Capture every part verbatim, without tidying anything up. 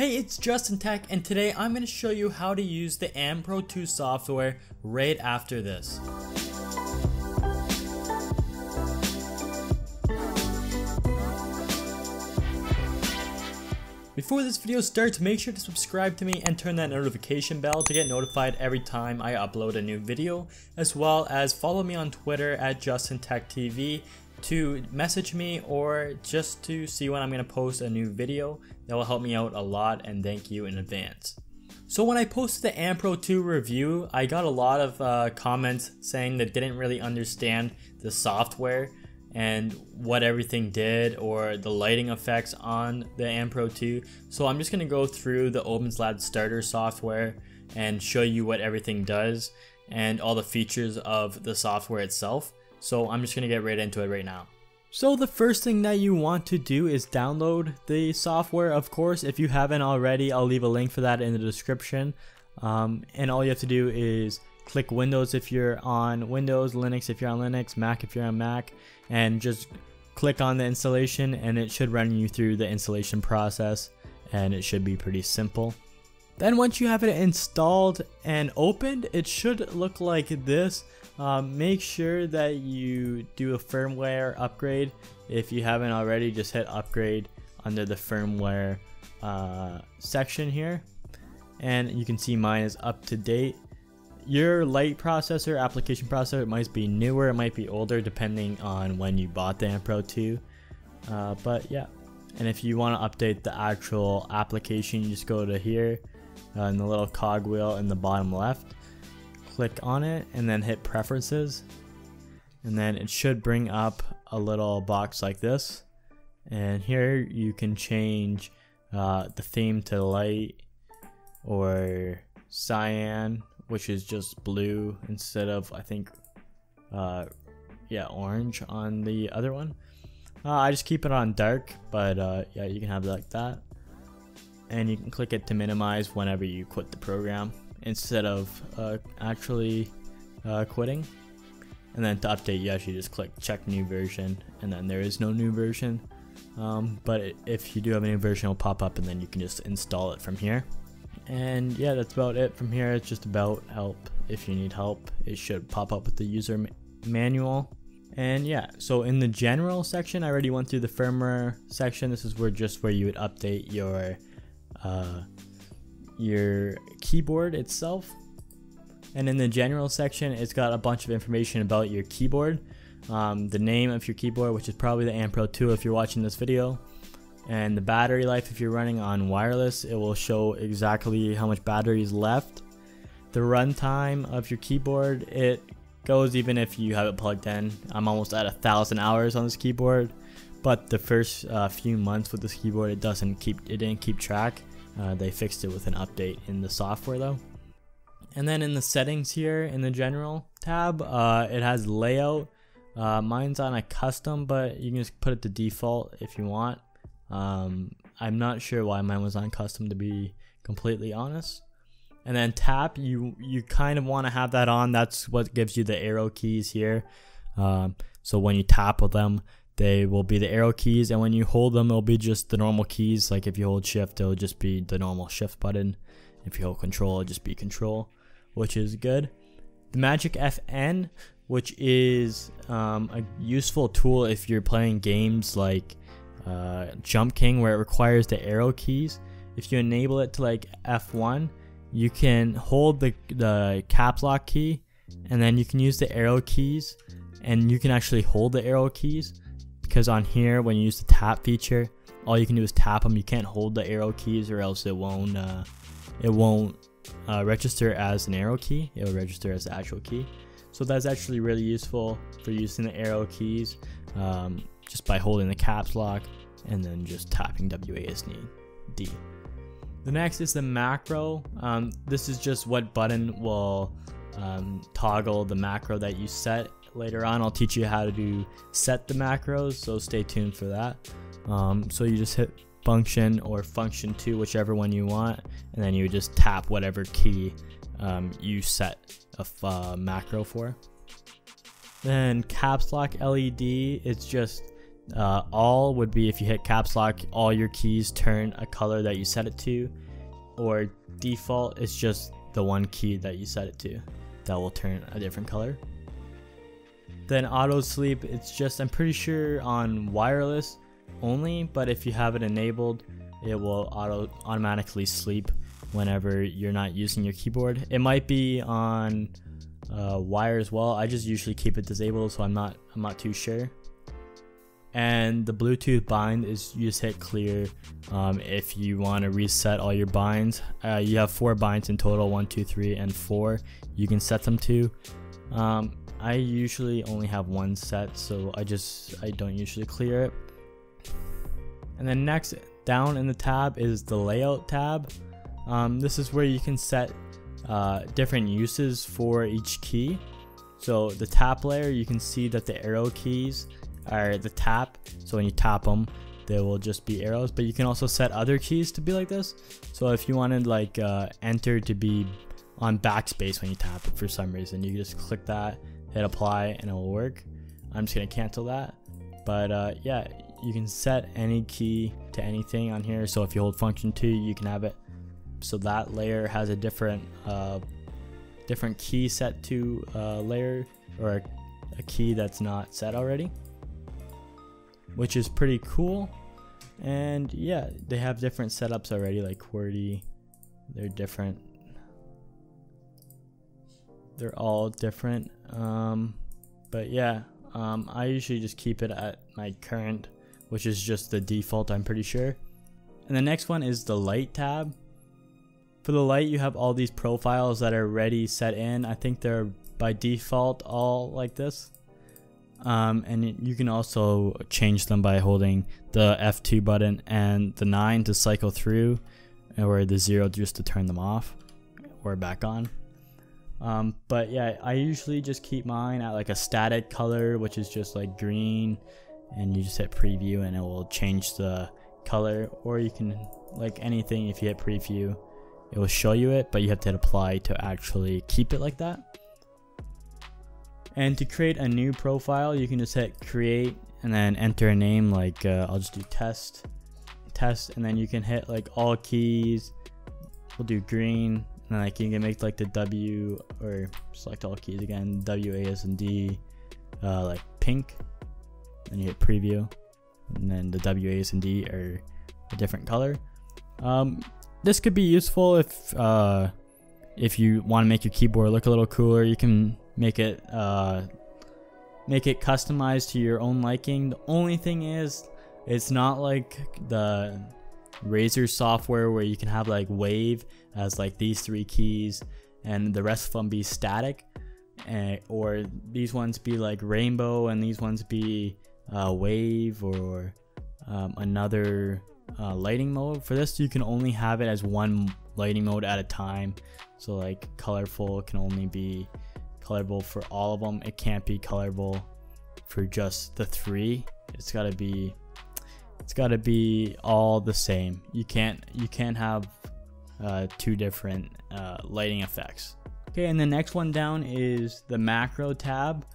Hey, it's Justin Tech, and today I'm going to show you how to use the Anne Pro two software right after this. Before this video starts, make sure to subscribe to me and turn that notification bell to get notified every time I upload a new video, as well as follow me on Twitter at Justin Tech T V. To message me or just to see when I'm going to post a new video. That will help me out a lot, and thank you in advance. So when I posted the Anne Pro two review, I got a lot of uh, comments saying that didn't really understand the software and what everything did or the lighting effects on the Anne Pro two. So I'm just going to go through the Obinslab starter software and show you what everything does and all the features of the software itself. So I'm just going to get right into it right now. So the first thing that you want to do is download the software, of course. If you haven't already, I'll leave a link for that in the description. Um, and all you have to do is click Windows if you're on Windows, Linux if you're on Linux, Mac if you're on Mac, and just click on the installation, and it should run you through the installation process, and it should be pretty simple. Then once you have it installed and opened, it should look like this. Um, make sure that you do a firmware upgrade. If you haven't already, just hit upgrade under the firmware uh, section here. And you can see mine is up to date. Your light processor, application processor, it might be newer, it might be older depending on when you bought the Anne Pro two. Uh, but yeah, and if you want to update the actual application, you just go to here. Uh, and the little cogwheel in the bottom left, click on it and then hit preferences, and then it should bring up a little box like this, and here you can change uh, the theme to light or cyan, which is just blue instead of, I think, uh, yeah, orange on the other one. uh, I just keep it on dark, but uh, yeah, you can have it like that. And you can click it to minimize whenever you quit the program instead of uh, actually uh, quitting. And then to update, you actually just click check new version, and then there is no new version. Um, but if you do have a new version, it'll pop up, and then you can just install it from here. And yeah, that's about it from here. It's just about help. If you need help, it should pop up with the user ma manual. And yeah, so in the general section, I already went through the firmware section. This is where just where you would update your Uh, your keyboard itself, and in the general section it's got a bunch of information about your keyboard, um, the name of your keyboard, which is probably the Anne Pro two if you're watching this video, and the battery life. If you're running on wireless, it will show exactly how much battery is left. The runtime of your keyboard, it goes even if you have it plugged in. I'm almost at a thousand hours on this keyboard, but the first uh, few months with this keyboard, it doesn't keep it didn't keep track. Uh, they fixed it with an update in the software though. And then in the settings here in the general tab, uh, it has layout. Uh, mine's on a custom, but you can just put it to default if you want. Um, I'm not sure why mine was on custom, to be completely honest. And then tap, you you kind of want to have that on. That's what gives you the arrow keys here. Um, so when you tap with them, they will be the arrow keys, and when you hold them, it'll be just the normal keys. Like if you hold shift, it'll just be the normal shift button. If you hold control, it'll just be control, which is good. The Magic F N, which is um, a useful tool if you're playing games like uh, Jump King, where it requires the arrow keys. If you enable it to like F one, you can hold the, the caps lock key, and then you can use the arrow keys, and you can actually hold the arrow keys. Because on here, when you use the tap feature, all you can do is tap them. You can't hold the arrow keys, or else it won't uh, it won't uh, register as an arrow key. It will register as the actual key. So that's actually really useful for using the arrow keys, um, just by holding the caps lock and then just tapping W A S D. The next is the macro. Um, this is just what button will um, toggle the macro that you set. Later on, I'll teach you how to do set the macros, so stay tuned for that. Um, so you just hit function or function two, whichever one you want, and then you just tap whatever key um, you set a uh, macro for. Then caps lock L E D, it's just Uh, all would be if you hit caps lock, all your keys turn a color that you set it to, or default it's just the one key that you set it to that will turn a different color. Then auto sleep, it's just, I'm pretty sure on wireless only, but if you have it enabled, it will auto automatically sleep whenever you're not using your keyboard. It might be on uh, wire as well. I just usually keep it disabled, so I'm not I'm not too sure. And the Bluetooth bind is, you just hit clear um, if you want to reset all your binds. Uh, you have four binds in total, one, two, three, and four. You can set them to. Um, I usually only have one set, so I just I don't usually clear it. And then next down in the tab is the layout tab. Um, this is where you can set uh, different uses for each key. So the tap layer, you can see that the arrow keys are the tap, so when you tap them there will just be arrows, but you can also set other keys to be like this. So if you wanted like uh, enter to be on backspace when you tap it for some reason, you just click that, hit apply, and it will work. I'm just going to cancel that, but uh, yeah, you can set any key to anything on here. So if you hold function two, you can have it so that layer has a different uh, different key set to uh, layer, or a, a key that's not set already, which is pretty cool. And yeah, they have different setups already, like QWERTY. They're different. They're all different. Um, but yeah, um, I usually just keep it at my current, which is just the default, I'm pretty sure. And the next one is the light tab. For the light, you have all these profiles that are already set in. I think they're by default all like this. Um, and you can also change them by holding the F two button and the nine to cycle through, or the zero just to turn them off or back on. Um, but yeah, I usually just keep mine at like a static color, which is just like green, and you just hit preview and it will change the color. Or you can, like anything, if you hit preview it will show you it, but you have to hit apply to actually keep it like that. And to create a new profile, you can just hit create and then enter a name, like uh, I'll just do test, test, and then you can hit like all keys, we'll do green, and like you can make like the W, or select all keys again, W, A, S, and D, uh, like pink, and you hit preview, and then the W, A, S, and D are a different color. Um, this could be useful if, uh, if you want to make your keyboard look a little cooler. You can make it uh, make it customized to your own liking. The only thing is, it's not like the Razer software where you can have like wave as like these three keys and the rest of them be static, and, or these ones be like rainbow and these ones be uh, wave, or um, another uh, lighting mode. For this, you can only have it as one lighting mode at a time. So like colorful can only be colorable for all of them. It can't be colorable for just the three. It's got to be it's got to be all the same. You can't you can't have uh, two different uh, lighting effects. Okay, and the next one down is the macro tab.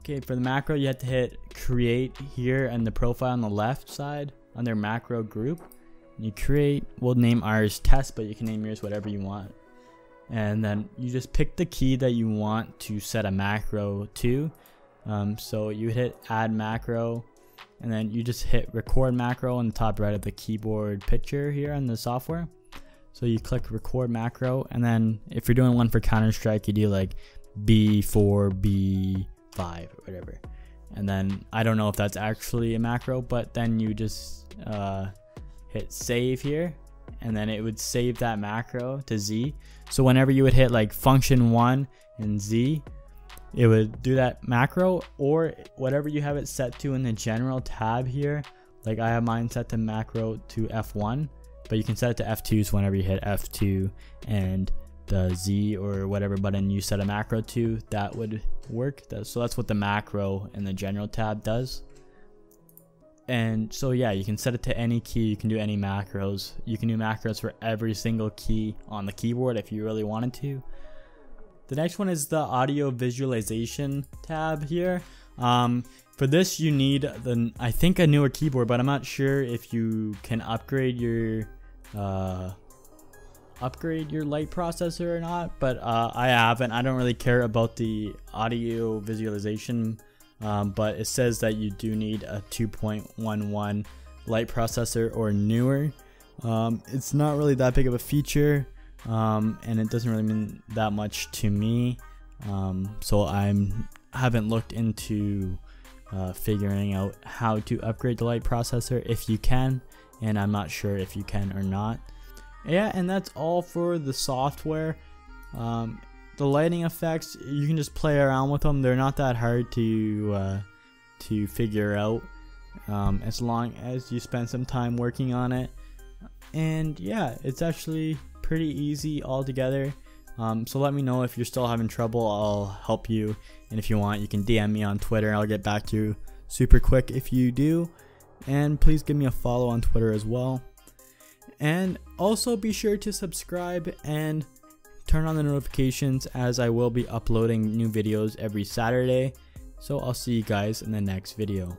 Okay, for the macro you have to hit create here, and the profile on the left side under macro group, and you create, we'll name ours test, but you can name yours whatever you want. And then you just pick the key that you want to set a macro to. Um, so you hit add macro, and then you just hit record macro on the top right of the keyboard picture here in the software. So you click record macro, and then if you're doing one for Counter-Strike, you do like B four, B five, or whatever. And then I don't know if that's actually a macro, but then you just uh, hit save here, and then it would save that macro to Z. So whenever you would hit like function one and Z, it would do that macro, or whatever you have it set to in the general tab here. Like I have mine set to macro to F one, but you can set it to F two. So whenever you hit F two and the Z or whatever button you set a macro to, that would work. So that's what the macro in the general tab does. And so yeah, you can set it to any key, you can do any macros. You can do macros for every single key on the keyboard if you really wanted to. The next one is the audio visualization tab here. Um, for this, you need the I think a newer keyboard, but I'm not sure if you can upgrade your uh, upgrade your light processor or not. But uh, I haven't. I don't really care about the audio visualization. Um, but it says that you do need a two point one one light processor or newer. Um, it's not really that big of a feature, um, and it doesn't really mean that much to me. Um, so I'm haven't looked into uh, figuring out how to upgrade the light processor if you can, and I'm not sure if you can or not. Yeah, and that's all for the software. Um, The lighting effects, you can just play around with them. They're not that hard to uh, to figure out, um, as long as you spend some time working on it. And yeah, it's actually pretty easy altogether. Um, so let me know if you're still having trouble. I'll help you. And if you want, you can D M me on Twitter. I'll get back to you super quick if you do. And please give me a follow on Twitter as well. And also be sure to subscribe and turn on the notifications, as I will be uploading new videos every Saturday. So I'll see you guys in the next video.